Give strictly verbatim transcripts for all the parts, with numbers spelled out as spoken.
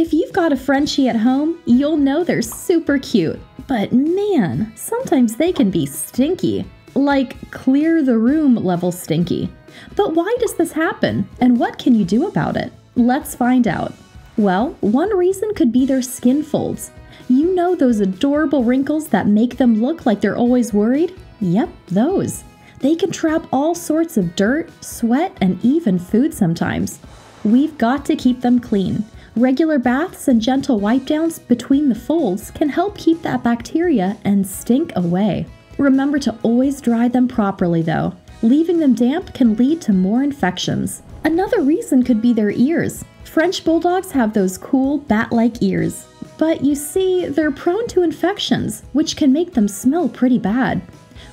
If you've got a Frenchie at home, you'll know they're super cute. But man, sometimes they can be stinky. Like clear the room level stinky. But why does this happen? And what can you do about it? Let's find out. Well, one reason could be their skin folds. You know those adorable wrinkles that make them look like they're always worried? Yep, those. They can trap all sorts of dirt, sweat, and even food sometimes. We've got to keep them clean. Regular baths and gentle wipe-downs between the folds can help keep that bacteria and stink away. Remember to always dry them properly though. Leaving them damp can lead to more infections. Another reason could be their ears. French Bulldogs have those cool, bat-like ears. But you see, they're prone to infections, which can make them smell pretty bad.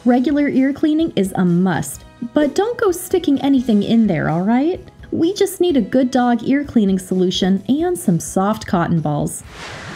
Regular ear cleaning is a must, but don't go sticking anything in there, alright? We just need a good dog ear cleaning solution and some soft cotton balls.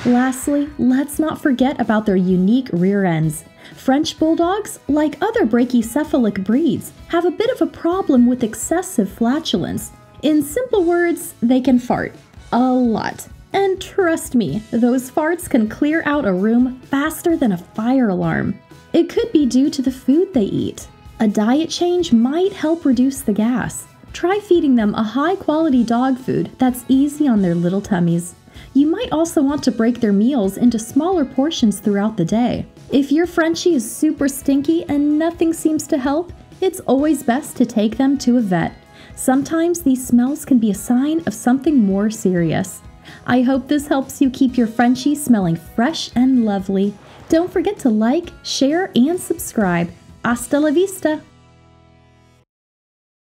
Lastly, let's not forget about their unique rear ends. French Bulldogs, like other brachycephalic breeds, have a bit of a problem with excessive flatulence. In simple words, they can fart. A lot. And trust me, those farts can clear out a room faster than a fire alarm. It could be due to the food they eat. A diet change might help reduce the gas. Try feeding them a high-quality dog food that's easy on their little tummies. You might also want to break their meals into smaller portions throughout the day. If your Frenchie is super stinky and nothing seems to help, it's always best to take them to a vet. Sometimes these smells can be a sign of something more serious. I hope this helps you keep your Frenchie smelling fresh and lovely. Don't forget to like, share, and subscribe. Hasta la vista!